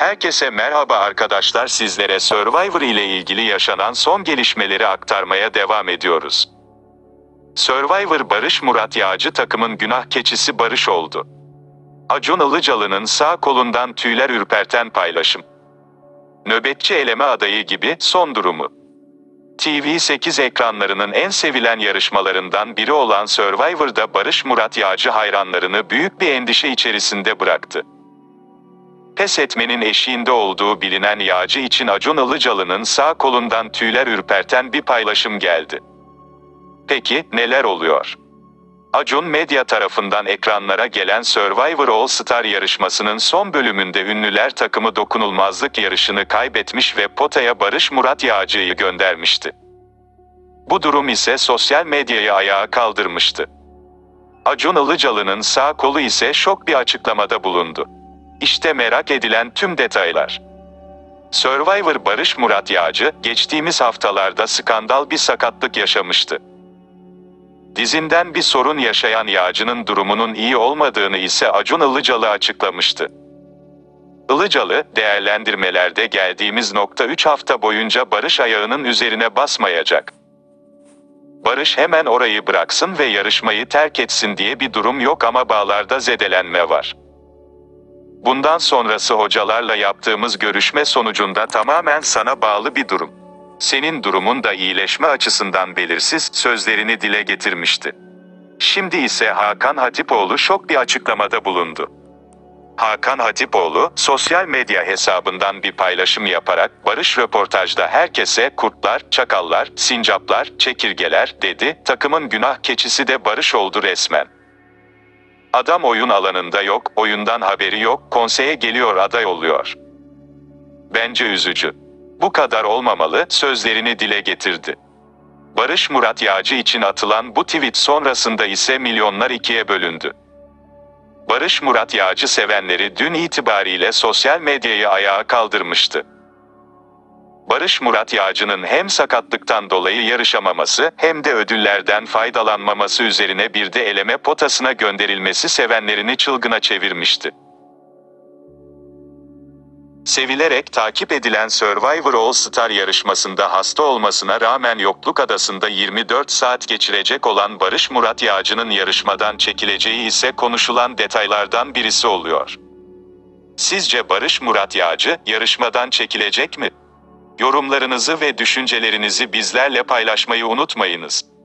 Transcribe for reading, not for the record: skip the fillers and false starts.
Herkese merhaba arkadaşlar, sizlere Survivor ile ilgili yaşanan son gelişmeleri aktarmaya devam ediyoruz. Survivor Barış Murat Yağcı takımın günah keçisi Barış oldu. Acun Ilıcalı'nın sağ kolundan tüyler ürperten paylaşım. Nöbetçi eleme adayı gibi son durumu. TV8 ekranlarının en sevilen yarışmalarından biri olan Survivor'da Barış Murat Yağcı hayranlarını büyük bir endişe içerisinde bıraktı. Pes etmenin eşiğinde olduğu bilinen Yağcı için Acun Ilıcalı'nın sağ kolundan tüyler ürperten bir paylaşım geldi. Peki neler oluyor? Acun Medya tarafından ekranlara gelen Survivor All Star yarışmasının son bölümünde ünlüler takımı dokunulmazlık yarışını kaybetmiş ve potaya Barış Murat Yağcı'yı göndermişti. Bu durum ise sosyal medyayı ayağa kaldırmıştı. Acun Ilıcalı'nın sağ kolu ise şok bir açıklamada bulundu. İşte merak edilen tüm detaylar. Survivor Barış Murat Yağcı, geçtiğimiz haftalarda skandal bir sakatlık yaşamıştı. Dizinden bir sorun yaşayan Yağcı'nın durumunun iyi olmadığını ise Acun Ilıcalı açıklamıştı. Ilıcalı, değerlendirmelerde geldiğimiz nokta 3 hafta boyunca Barış ayağının üzerine basmayacak. Barış hemen orayı bıraksın ve yarışmayı terk etsin diye bir durum yok ama bağlarda zedelenme var. Bundan sonrası hocalarla yaptığımız görüşme sonucunda tamamen sana bağlı bir durum. Senin durumun da iyileşme açısından belirsiz sözlerini dile getirmişti. Şimdi ise Hakan Hatipoğlu şok bir açıklamada bulundu. Hakan Hatipoğlu, sosyal medya hesabından bir paylaşım yaparak Barış röportajda herkese kurtlar, çakallar, sincaplar, çekirgeler dedi, takımın günah keçisi de Barış oldu resmen. Adam oyun alanında yok, oyundan haberi yok, konseye geliyor aday oluyor. Bence üzücü. Bu kadar olmamalı sözlerini dile getirdi. Barış Murat Yağcı için atılan bu tweet sonrasında ise milyonlar ikiye bölündü. Barış Murat Yağcı sevenleri dün itibariyle sosyal medyayı ayağa kaldırmıştı. Barış Murat Yağcı'nın hem sakatlıktan dolayı yarışamaması hem de ödüllerden faydalanmaması üzerine bir de eleme potasına gönderilmesi sevenlerini çılgına çevirmişti. Sevilerek takip edilen Survivor All Star yarışmasında hasta olmasına rağmen yokluk adasında 24 saat geçirecek olan Barış Murat Yağcı'nın yarışmadan çekileceği ise konuşulan detaylardan birisi oluyor. Sizce Barış Murat Yağcı yarışmadan çekilecek mi? Yorumlarınızı ve düşüncelerinizi bizlerle paylaşmayı unutmayınız.